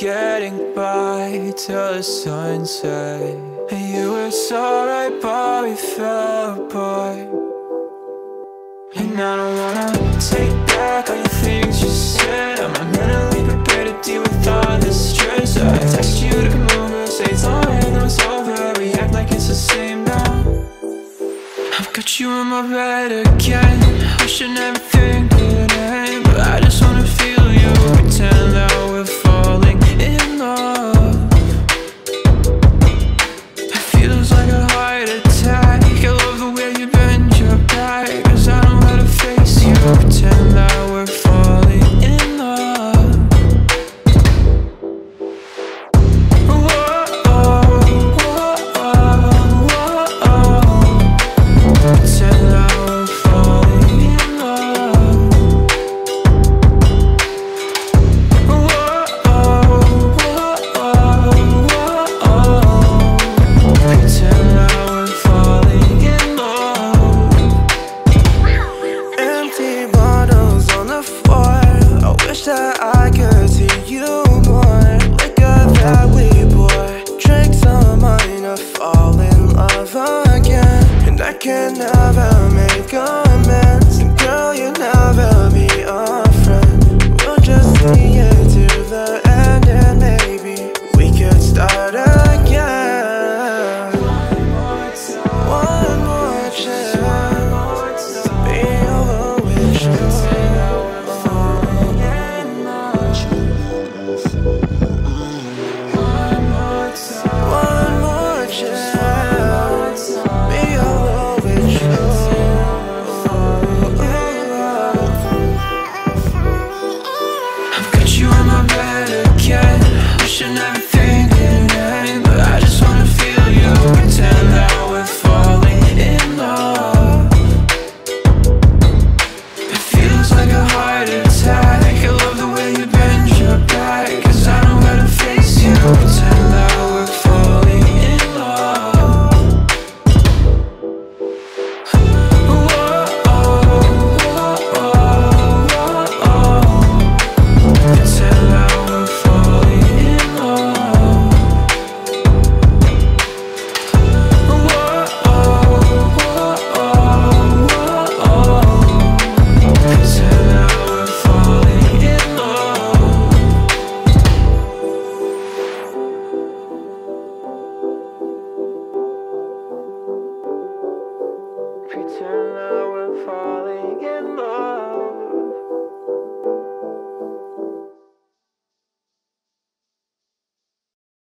getting by till the sunset. And you were so right, but we fell apart. And I don't wanna take back all the things you said. I'm not mentally prepared to deal with all this stress. I text you to come over, say it's all right, now it's over. We act like it's the same now. I've got you in my bed again, wishing everything could end, but I just wanna feel you. Pretend that we're falling in love. It feels like a heart attack. I love the way you bend your back, cause I don't know how to face you. Pretend that we're falling in love. Whoa, whoa, whoa, whoa. Pretend that we're falling in love. Pretend that we're falling in love. Empty bottles on the floor. I wish that I could see you more. Liquor that we pour, drink some wine to fall in love again. And I can never make amends. And girl, you'll never be our friend. We'll just see it to the end, and maybe we could start again. One more chance to be over with you. One more chance to be over with you. I've got you in my bed again, wishing everything could end, but I just wanna feel you. Pretend that we're falling in love. It feels like a heart attack. I love the way you bend your back, cause I don't gotta face you. Pretend that we're falling in love. Pretend that we're falling in love. Pretend that we're falling in love. Pretend that we're